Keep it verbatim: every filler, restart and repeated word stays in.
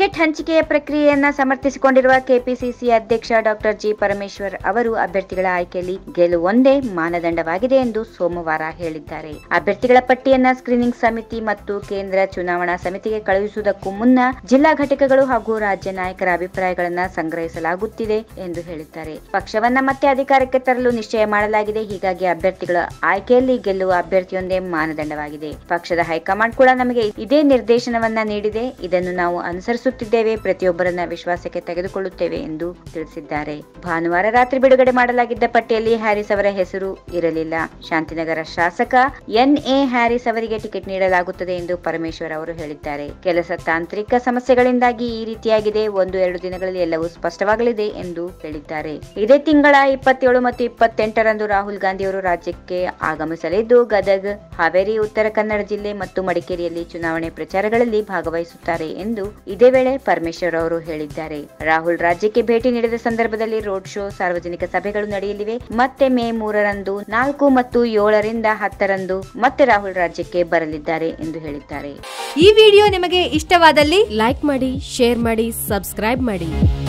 Ticket ಹಂಚಿಕೆಯ ಪ್ರಕ್ರಿಯೆಯನ್ನು ಸಮರ್ಥಿಸಿಕೊಂಡಿರುವ ಕೆಪಿಸಿಸಿ ಅಧ್ಯಕ್ಷ ಡಾಕ್ಟರ್ ಜಿ ಪರಮೇಶ್ವರ್ ಅವರು ಅಭ್ಯರ್ಥಿಗಳ ಆಯ್ಕೆಯಲ್ಲಿ ಗೆಲುವೊಂದೇ ಮಾನದಂಡವಾಗಿದೆ ಎಂದು ಸೋಮವಾರ ಹೇಳಿದ್ದಾರೆ. ಅಭ್ಯರ್ಥಿಗಳ ಪಟ್ಟಿಯನ್ನು ಸ್ಕ್ರೀನಿಂಗ್ ಸಮಿತಿ ಮತ್ತು ಕೇಂದ್ರ ಚುನಾವಣಾ ಸಮಿತಿಗೆ ಕಳುಹಿಸುವುದಕ್ಕೂ ಮುನ್ನ ಜಿಲ್ಲಾ ಘಟಕಗಳು ಹಾಗೂ ರಾಜ್ಯ ನಾಯಕರ ಅಭಿಪ್ರಾಯಗಳನ್ನು ಸಂಗ್ರಹಿಸಲಾಗುತ್ತಿದೆ ಎಂದು ಹೇಳಿದ್ದಾರೆ. ಪಕ್ಷವನ್ನ ಮತ್ತೆ ಅಧಿಕಾರಕ್ಕೆ ತರಲು ನಿಶ್ಚಯ ಮಾಡಲಾಗಿದೆ. ಹೀಗಾಗಿ ಅಭ್ಯರ್ಥಿಗಳ ಆಯ್ಕೆಯಲ್ಲಿ ಗೆಲ್ಲುವ ಅಭ್ಯರ್ಥಿಯೊಂದೇ ಮಾನದಂಡವಾಗಿದೆ. ಪಕ್ಷದ ಹೈಕಮಾಂಡ್ ಕೂಡ ನಮಗೆ ಇದೇ ನಿರ್ದೇಶನವನ್ನ ನೀಡಿದೆ. ಇದನ್ನು ನಾವು ಅನುಸರಿಸುತ್ತಿದ್ದೇವೆ. ಪ್ರತಿಯೊಬ್ಬರನ್ನ ವಿಶ್ವಾಸಕ್ಕೆ ತೆಗೆದುಕೊಳ್ಳುತ್ತೇವೆ ಎಂದು ತಿಳಿಸಿದ್ದಾರೆ. ಭಾನುವಾರ ರಾತ್ರಿ ಬಿಡುಗಡೆ ಮಾಡಲಾಗಿದ್ದ ಪಟ್ಟಿಯಲ್ಲಿ ಹ್ಯಾರಿಸ್ ಅವರ ಹೆಸರು ಇರಲಿಲ್ಲ. ಶಾಂತಿನಗರ ಶಾಸಕ ಎನ್ಎ ಹ್ಯಾರಿಸ್ ಅವರಿಗೆ ಟಿಕೆಟ್ ನೀಡಲಾಗುತ್ತದೆ ಎಂದು ಪರಮೇಶ್ವರ್ ಅವರು ಹೇಳಿದ್ದಾರೆ. ಕೆಲಸ ತಾಂತ್ರಿಕ ಸಮಸ್ಯೆಗಳಿಂದಾಗಿ ಈ ರೀತಿಯಾಗಿದೆ. ಒಂದು ಎರಡು ದಿನಗಳಲ್ಲಿ ಎಲ್ಲವೂ ಸ್ಪಷ್ಟವಾಗಲಿದೆ ಎಂದು ಹೇಳಿದ್ದಾರೆ. ಇದೇ ತಿಂಗಳ ಇಪ್ಪತ್ತೇಳು ಮತ್ತು ಇಪ್ಪತ್ತೆಂಟರಂದು ರಾಹುಲ್ ಗಾಂಧಿಯವರು ರಾಜ್ಯಕ್ಕೆ ಆಗಮಿಸಲಿದ್ದು, ಗದಗ್, ಹಾವೇರಿ, ಉತ್ತರ ಕನ್ನಡ ಜಿಲ್ಲೆ ಮತ್ತು ಮಡಿಕೇರಿಯಲ್ಲಿ ಚುನಾವಣೆ ಪ್ರಚಾರಗಳಲ್ಲಿ ಭಾಗವಹಿಸುತ್ತಾರೆ ಎಂದು ಇದೇ ವೇಳೆ ಪರಮೇಶ್ವರ್ ಅವರು ಹೇಳಿದ್ದಾರೆ. ರಾಹುಲ್ ರಾಜ್ಯಕ್ಕೆ ಭೇಟಿ ನೀಡಿದ ಸಂದರ್ಭದಲ್ಲಿ ರೋಡ್ ಶೋ, ಸಾರ್ವಜನಿಕ ಸಭೆಗಳು ನಡೆಯಲಿವೆ. ಮತ್ತೆ ಮೇ ಮೂರರಂದು, ನಾಲ್ಕು ಮತ್ತು ಏಳರಿಂದ ಹತ್ತರಂದು ಮತ್ತೆ ರಾಹುಲ್ ರಾಜ್ಯಕ್ಕೆ ಬರಲಿದ್ದಾರೆ ಎಂದು ಹೇಳಿದ್ದಾರೆ. ಈ ವಿಡಿಯೋ ನಿಮಗೆ ಇಷ್ಟವಾದಲ್ಲಿ ಲೈಕ್ ಮಾಡಿ, ಶೇರ್ ಮಾಡಿ, ಸಬ್ಸ್ಕ್ರೈಬ್ ಮಾಡಿ.